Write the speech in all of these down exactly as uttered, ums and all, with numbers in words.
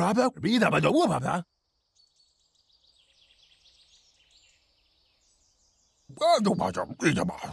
Brother, be the brother. Brother, brother, be the brother.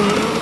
Oh,